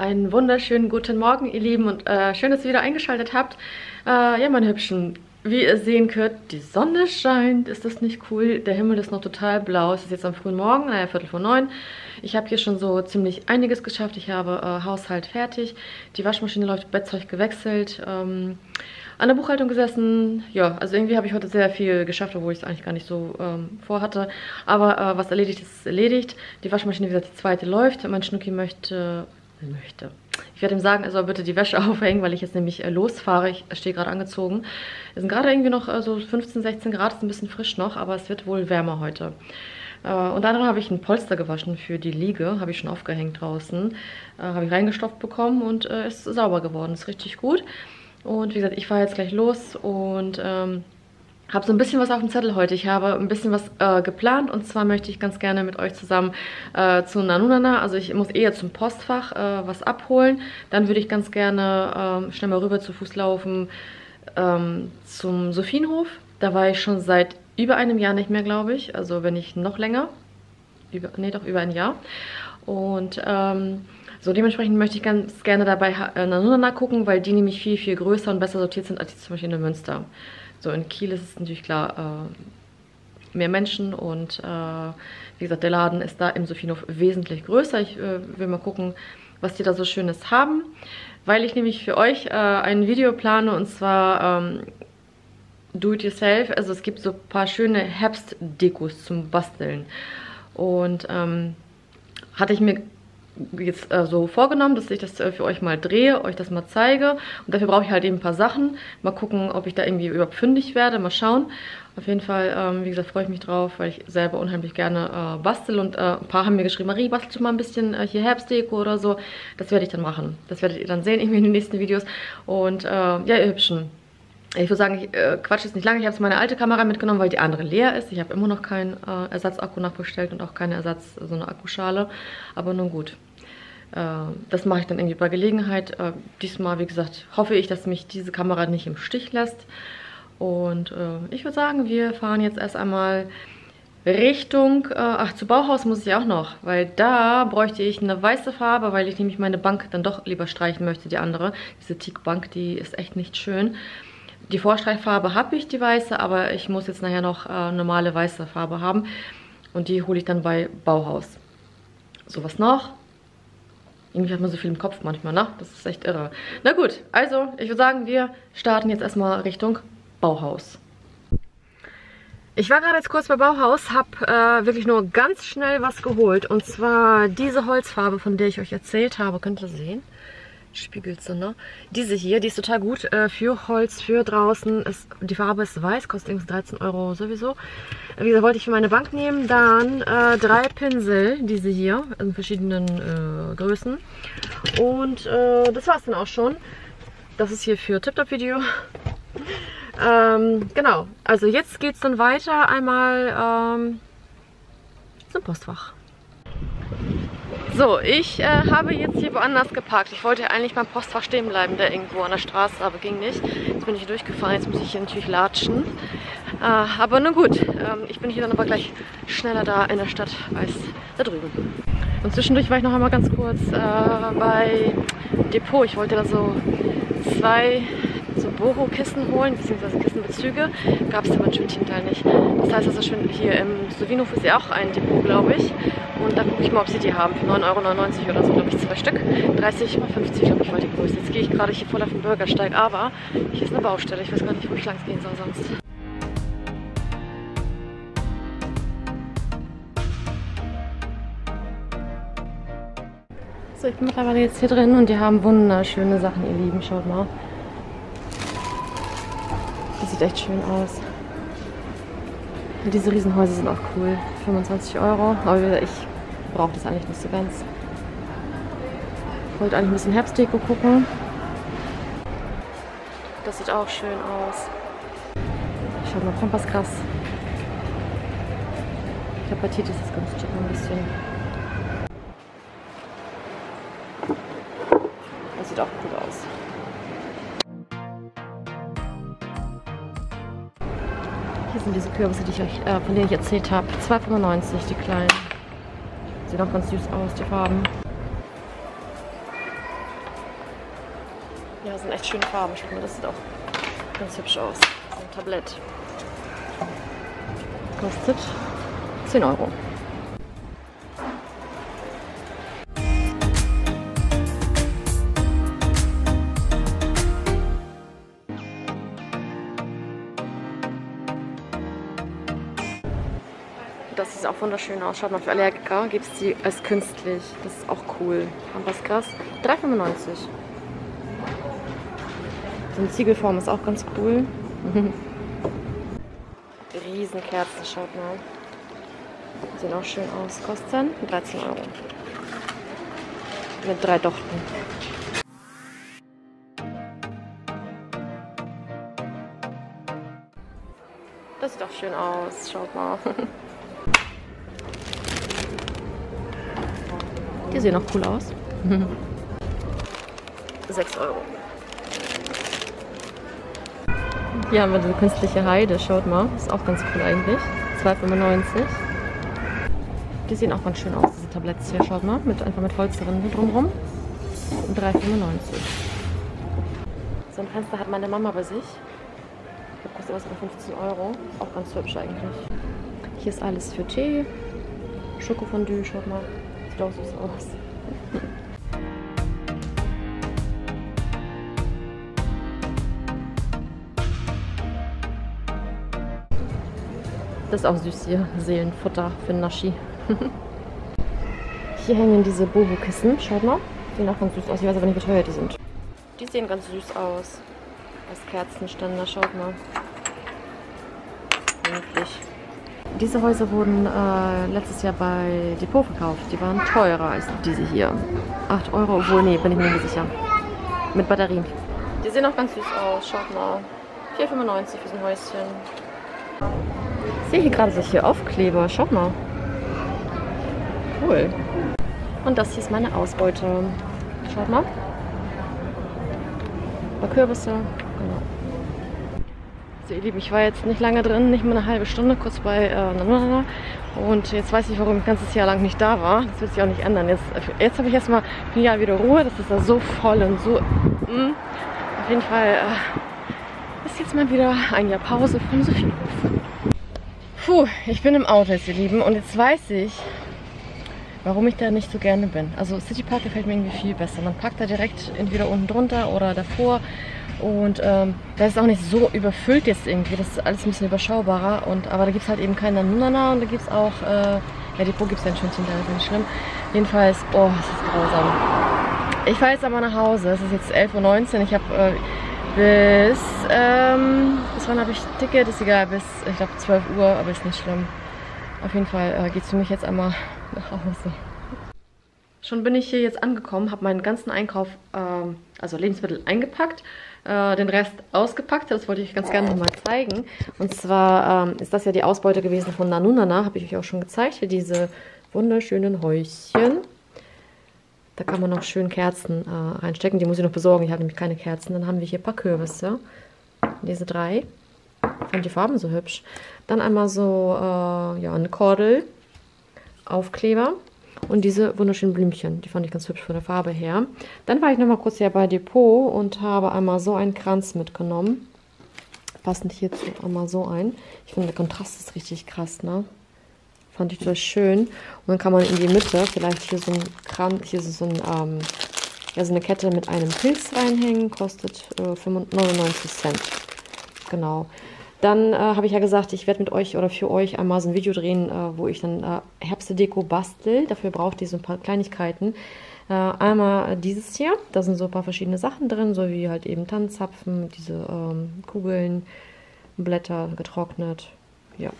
Einen wunderschönen guten Morgen, ihr Lieben, und schön, dass ihr wieder eingeschaltet habt. Ja, meine Hübschen, wie ihr sehen könnt, die Sonne scheint. Ist das nicht cool? Der Himmel ist noch total blau. Es ist jetzt am frühen Morgen, naja, 21:45. Ich habe hier schon so ziemlich einiges geschafft. Ich habe Haushalt fertig, die Waschmaschine läuft, Bettzeug gewechselt, an der Buchhaltung gesessen. Ja, also irgendwie habe ich heute sehr viel geschafft, obwohl ich es eigentlich gar nicht so vorhatte. Aber was erledigt ist, ist erledigt. Die Waschmaschine, wie gesagt, die zweite läuft. Mein Schnucki möchte. Ich werde ihm sagen, er soll bitte die Wäsche aufhängen, weil ich jetzt nämlich losfahre. Ich stehe gerade angezogen. Es sind gerade irgendwie noch so 15, 16 Grad, ist ein bisschen frisch noch, aber es wird wohl wärmer heute. Unter anderem habe ich ein Polster gewaschen für die Liege, habe ich schon aufgehängt draußen. Habe ich reingestopft bekommen und ist sauber geworden, ist richtig gut. Und wie gesagt, ich fahre jetzt gleich los und habe so ein bisschen was auf dem Zettel heute. Ich habe ein bisschen was geplant, und zwar möchte ich ganz gerne mit euch zusammen zu Nanu-Nana. Also ich muss eher zum Postfach was abholen. Dann würde ich ganz gerne schnell mal rüber zu Fuß laufen zum Sophienhof. Da war ich schon seit über einem Jahr nicht mehr, glaube ich. Also wenn nicht noch länger. Doch über ein Jahr. Und so, dementsprechend möchte ich ganz gerne dabei Nanu-Nana gucken, weil die nämlich viel, viel größer und besser sortiert sind als die zum Beispiel in Münster. So, in Kiel ist es natürlich klar mehr Menschen und wie gesagt, der Laden ist da im Sophienhof wesentlich größer. Ich will mal gucken, was die da so Schönes haben, weil ich nämlich für euch ein Video plane, und zwar Do-It-Yourself. Also es gibt so ein paar schöne Herbstdekos zum Basteln, und hatte ich mir jetzt so vorgenommen, dass ich das für euch mal drehe, euch das mal zeige, und dafür brauche ich halt eben ein paar Sachen. Mal gucken, ob ich da irgendwie überhaupt fündig werde, mal schauen. Auf jeden Fall, wie gesagt, freue ich mich drauf, weil ich selber unheimlich gerne bastel, und ein paar haben mir geschrieben, Marie, bastelst du mal ein bisschen hier Herbstdeko oder so. Das werde ich dann machen, das werdet ihr dann sehen, irgendwie in den nächsten Videos. Und ja, ihr Hübschen, ich würde sagen, ich quatsche jetzt nicht lange. Ich habe jetzt meine alte Kamera mitgenommen, weil die andere leer ist. Ich habe immer noch keinen Ersatzakku nachbestellt und auch keine so eine Akkuschale, aber nun gut. Das mache ich dann irgendwie bei Gelegenheit. Diesmal, wie gesagt, hoffe ich, dass mich diese Kamera nicht im Stich lässt. Und ich würde sagen, wir fahren jetzt erst einmal Richtung... Ach, zu Bauhaus muss ich auch noch, weil da bräuchte ich eine weiße Farbe, weil ich nämlich meine Bank dann doch lieber streichen möchte, die andere. Diese Teakbank, die ist echt nicht schön. Die Vorstreichfarbe habe ich, die weiße, aber ich muss jetzt nachher noch normale weiße Farbe haben. Und die hole ich dann bei Bauhaus. So, was noch? Irgendwie hat man so viel im Kopf manchmal, ne? Das ist echt irre. Na gut, also ich würde sagen, wir starten jetzt erstmal Richtung Bauhaus. Ich war gerade jetzt kurz bei Bauhaus, habe wirklich nur ganz schnell was geholt. Und zwar diese Holzfarbe, von der ich euch erzählt habe. Könnt ihr sehen? Spiegelt so, ne? Diese hier, die ist total gut für Holz, für draußen. Die Farbe ist weiß, kostet übrigens 13 Euro sowieso. Wie gesagt, wollte ich für meine Bank nehmen. Dann drei Pinsel, diese hier, in verschiedenen Größen. Und das war es dann auch schon. Das ist hier für Tip-Top-Video. Genau, also jetzt geht es dann weiter einmal zum Postfach. So, ich habe jetzt hier woanders geparkt. Ich wollte eigentlich beim Postfach stehen bleiben, der irgendwo an der Straße, aber ging nicht. Jetzt bin ich hier durchgefahren, jetzt muss ich hier natürlich latschen. Aber nun gut, ich bin hier dann aber gleich schneller da in der Stadt als da drüben. Und zwischendurch war ich noch einmal ganz kurz bei Depot. Ich wollte da so zwei Boho-Kissen holen, beziehungsweise Kissenbezüge. Gab es ja manchmal im Teamteil nicht. Das heißt also schön, hier im Suvino-Hof ist ja auch ein Depot, glaube ich. Und da gucke ich mal, ob sie die haben. Für 9,99 € oder so, glaube ich, zwei Stück. 30x50, glaube ich, war die Größe. Jetzt gehe ich gerade hier voll auf den Bürgersteig, aber hier ist eine Baustelle. Ich weiß gar nicht, wo ich lang gehen soll sonst. So, ich bin mittlerweile jetzt hier drin und die haben wunderschöne Sachen, ihr Lieben. Schaut mal. Sieht echt schön aus. Und diese Riesenhäuser sind auch cool. 25 Euro. Aber ich brauche das eigentlich nicht so ganz. Ich wollte eigentlich ein bisschen Herbstdeko gucken. Das sieht auch schön aus. Schaut mal, Pampas krass. Ich glaube, bei Tedi ist das ganz schick ein bisschen. Das sieht auch cool aus. Hier sind diese Kürbisse, die ich euch, von denen ich erzählt habe. 2,95 €, die kleinen. Sieht auch ganz süß aus, die Farben. Ja, das sind echt schöne Farben. Ich finde, das sieht auch ganz hübsch aus. Das ist ein Tablett. Kostet 10 Euro. Das sieht auch wunderschön aus. Schaut mal, für Allergiker gibt es die als künstlich. Das ist auch cool. Aber was krass. 3,95. So eine Ziegelform ist auch ganz cool. Riesenkerzen, schaut mal. Sehen auch schön aus. Kosten 13 Euro. Mit 3 Dochten. Das sieht auch schön aus. Schaut mal. Die sehen auch cool aus. 6 Euro. Hier haben wir diese künstliche Heide, schaut mal. Ist auch ganz cool eigentlich. 2,95. Die sehen auch ganz schön aus, diese Tabletts hier, schaut mal. Mit, einfach mit Holzrinden drumherum. 3,95. So ein Fenster hat meine Mama bei sich. Das kostet was über 15 Euro. Ist auch ganz hübsch eigentlich. Hier ist alles für Tee. Schokofondue, schaut mal. Sieht auch süß aus. Das ist auch süß hier. Seelenfutter für Naschi. Hier hängen diese Boho-Kissen. Schaut mal. Die sehen auch ganz süß aus. Ich weiß aber nicht, wie teuer die sind. Die sehen ganz süß aus. Als Kerzenständer. Schaut mal. Wirklich. Diese Häuser wurden letztes Jahr bei Depot verkauft. Die waren teurer als diese hier. 8 Euro, obwohl, nee, bin ich mir nicht sicher. Mit Batterien. Die sehen auch ganz süß aus. Schaut mal. 4,95 für so ein Häuschen. Ich sehe hier gerade solche Aufkleber. Schaut mal. Cool. Und das hier ist meine Ausbeute. Schaut mal. Ein paar Kürbisse. Genau. So, ihr Lieben, ich war jetzt nicht lange drin, nicht mal eine halbe Stunde, kurz bei Nanu-Nana. Und jetzt weiß ich, warum ich ganzes Jahr lang nicht da war. Das wird sich auch nicht ändern. Jetzt habe ich erstmal ein Jahr wieder Ruhe. Das ist ja so voll und so. Auf jeden Fall ist jetzt mal wieder ein Jahr Pause von Sophienhof. Puh, ich bin im Auto jetzt, ihr Lieben. Und jetzt weiß ich, warum ich da nicht so gerne bin. Also City Park gefällt mir irgendwie viel besser. Man parkt da direkt entweder unten drunter oder davor. Und da ist auch nicht so überfüllt jetzt irgendwie, das ist alles ein bisschen überschaubarer. Und, aber da gibt es halt eben keine Nanu-Nana und da gibt es auch, ja, Depot gibt es ja nicht, das ist nicht schlimm. Jedenfalls, oh, das ist grausam. Ich fahre jetzt aber nach Hause, es ist jetzt 11.19 Uhr, ich habe bis wann habe ich Ticket, ist egal, bis, ich glaube, 12 Uhr, aber ist nicht schlimm. Auf jeden Fall geht es für mich jetzt einmal nach Hause. Schon bin ich hier jetzt angekommen, habe meinen ganzen Einkauf, also Lebensmittel, eingepackt, den Rest ausgepackt. Das wollte ich euch ganz gerne nochmal zeigen. Und zwar ist das ja die Ausbeute gewesen von Nanu-Nana, habe ich euch auch schon gezeigt. Hier diese wunderschönen Häuschen. Da kann man noch schön Kerzen reinstecken. Die muss ich noch besorgen, ich habe nämlich keine Kerzen. Dann haben wir hier ein paar Kürbisse. Diese 3. Ich fand die Farben so hübsch. Dann einmal so ja, eine Kordel, Aufkleber. Und diese wunderschönen Blümchen, die fand ich ganz hübsch von der Farbe her. Dann war ich nochmal kurz hier bei Depot und habe einmal so einen Kranz mitgenommen. Passend hierzu einmal so ein. Ich finde, der Kontrast ist richtig krass, ne? Fand ich total schön. Und dann kann man in die Mitte vielleicht hier so einen Kranz, hier so, ja, so eine Kette mit einem Pilz reinhängen. Kostet 99 Cent. Genau. Dann habe ich ja gesagt, ich werde mit euch oder für euch einmal so ein Video drehen, wo ich dann Herbstdeko bastel. Dafür braucht ihr so ein paar Kleinigkeiten. Einmal dieses hier, da sind so ein paar verschiedene Sachen drin, so wie halt eben Tannenzapfen, diese Kugeln, Blätter getrocknet. Ja.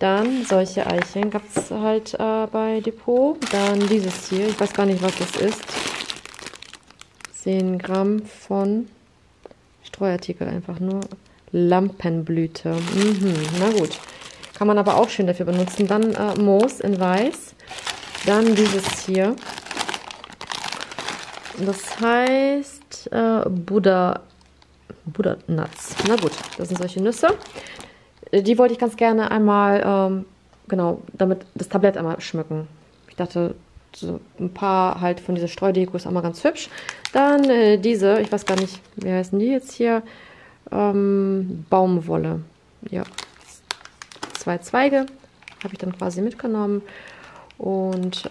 Dann solche Eicheln gab es halt bei Depot. Dann dieses hier, ich weiß gar nicht, was das ist. 10 Gramm von Streuartikel einfach nur. Lampenblüte. Na gut. Kann man aber auch schön dafür benutzen. Dann Moos in Weiß. Dann dieses hier. Das heißt Buddha Nuts. Na gut, das sind solche Nüsse. Die wollte ich ganz gerne einmal, genau, damit das Tablett einmal schmücken. Ich dachte, so ein paar halt von dieser Streudeko ist auch mal ganz hübsch. Dann diese, ich weiß gar nicht, wie heißen die jetzt hier? Baumwolle. Ja, 2 Zweige habe ich dann quasi mitgenommen. Und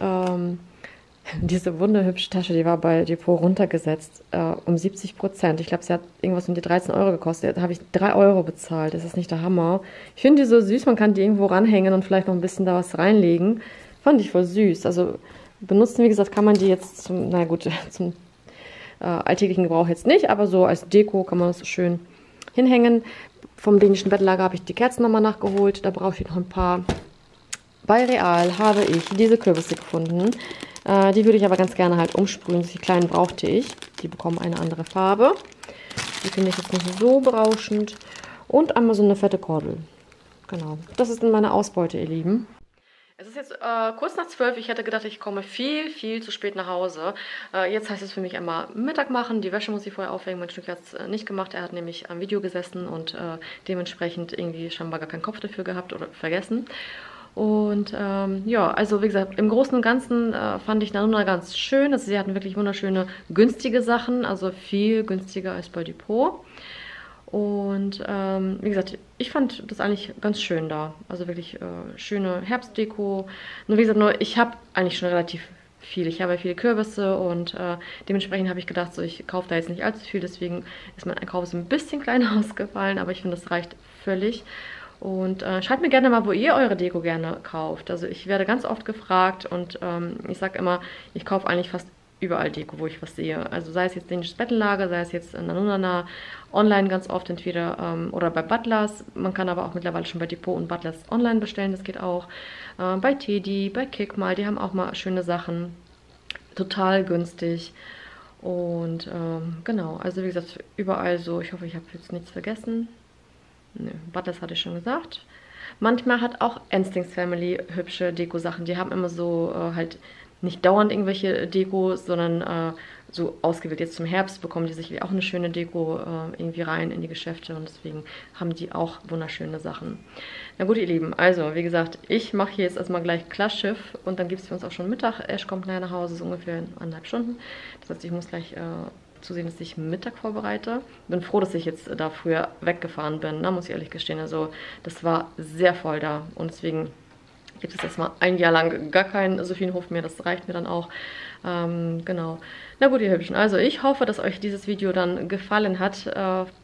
diese wunderhübsche Tasche, die war bei Depot runtergesetzt um 70%. Ich glaube, sie hat irgendwas um die 13 Euro gekostet. Da habe ich 3 Euro bezahlt. Das ist nicht der Hammer. Ich finde die so süß. Man kann die irgendwo ranhängen und vielleicht noch ein bisschen da was reinlegen. Fand ich voll süß. Also benutzen, wie gesagt, kann man die jetzt zum, na gut, zum alltäglichen Gebrauch jetzt nicht, aber so als Deko kann man das so schön hinhängen. Vom Dänischen Bettlager habe ich die Kerzen nochmal nachgeholt. Da brauche ich noch ein paar. Bei Real habe ich diese Kürbisse gefunden. Die würde ich aber ganz gerne halt umsprühen. Die kleinen brauchte ich. Die bekommen eine andere Farbe. Die finde ich jetzt nicht so berauschend. Und einmal so eine fette Kordel. Genau. Das ist dann meine Ausbeute, ihr Lieben. Es ist jetzt kurz nach 12. Ich hätte gedacht, ich komme viel, viel zu spät nach Hause. Jetzt heißt es für mich einmal Mittag machen. Die Wäsche muss ich vorher aufhängen. Mein Stück hat es nicht gemacht. Er hat nämlich am Video gesessen und dementsprechend irgendwie scheinbar gar keinen Kopf dafür gehabt oder vergessen. Und ja, also wie gesagt, im Großen und Ganzen fand ich Nanu-Nana ganz schön. Also sie hatten wirklich wunderschöne, günstige Sachen, also viel günstiger als bei Depot. Und wie gesagt, ich fand das eigentlich ganz schön da. Also wirklich schöne Herbstdeko. Nur wie gesagt, nur ich habe eigentlich schon relativ viel. Ich habe ja viele Kürbisse und dementsprechend habe ich gedacht, so, ich kaufe da jetzt nicht allzu viel. Deswegen ist mein Einkauf so ein bisschen kleiner ausgefallen, aber ich finde, das reicht völlig. Und schreibt mir gerne mal, wo ihr eure Deko gerne kauft. Also ich werde ganz oft gefragt und ich sage immer, ich kaufe eigentlich fast überall Deko, wo ich was sehe. Also sei es jetzt Dänisches Bettlager, sei es jetzt Nanu-Nana, online ganz oft entweder oder bei Butlers. Man kann aber auch mittlerweile schon bei Depot und Butlers online bestellen, das geht auch. Bei Tedi, bei Kickmal, die haben auch mal schöne Sachen, total günstig. Und genau, also wie gesagt, überall so. Ich hoffe, ich habe jetzt nichts vergessen. Nö, Butlers hatte ich schon gesagt. Manchmal hat auch Instincts Family hübsche Deko-Sachen. Die haben immer so halt nicht dauernd irgendwelche Dekos, sondern so ausgewählt. Jetzt zum Herbst bekommen die sicherlich auch eine schöne Deko irgendwie rein in die Geschäfte und deswegen haben die auch wunderschöne Sachen. Na gut, ihr Lieben, also wie gesagt, ich mache hier jetzt erstmal gleich Klarschiff und dann gibt es für uns auch schon Mittag. Ash kommt nach Hause, so ungefähr in 1,5 Stunden. Das heißt, ich muss gleich zusehen, dass ich Mittag vorbereite. Bin froh, dass ich jetzt da früher weggefahren bin, ne? Muss ich ehrlich gestehen. Also das war sehr voll da und deswegen gibt es erstmal ein Jahr lang gar keinen Sophienhof mehr. Das reicht mir dann auch. Genau. Na gut, ihr Hübschen. Also ich hoffe, dass euch dieses Video dann gefallen hat.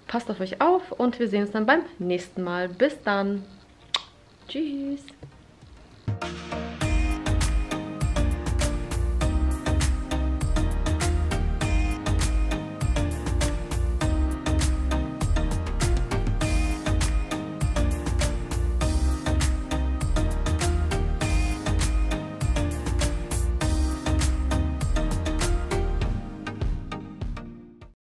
Passt auf euch auf und wir sehen uns dann beim nächsten Mal. Bis dann. Tschüss.